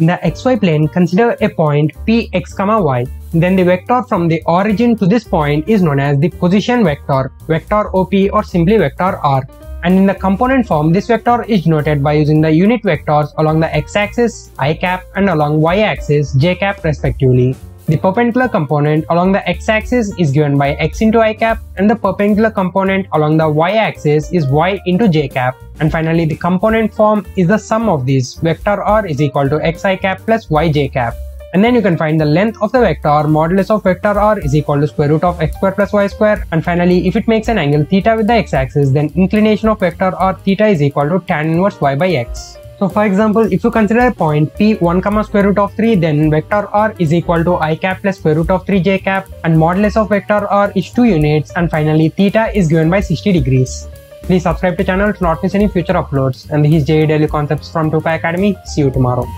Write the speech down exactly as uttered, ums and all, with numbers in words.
In the xy plane, consider a point Px, y. Then the vector from the origin to this point is known as the position vector, vector O P, or simply vector R. And in the component form, this vector is denoted by using the unit vectors along the x-axis, I cap, and along y-axis, j cap respectively. The perpendicular component along the x-axis is given by x into I cap, and the perpendicular component along the y-axis is y into j cap. And finally, the component form is the sum of these. Vector R is equal to xi cap plus yj cap. And then you can find the length of the vector. Modulus of vector R is equal to square root of x square plus y square. And finally, if it makes an angle theta with the x-axis, then inclination of vector R theta is equal to tan inverse y by x. So for example, if you consider a point P one comma square root of three, then vector R is equal to I cap plus square root of three j cap, and modulus of vector R is two units, and finally theta is given by sixty degrees. Please subscribe to the channel to not miss any future uploads. And these J E E Daily Concepts from Two Pi Academy. See you tomorrow.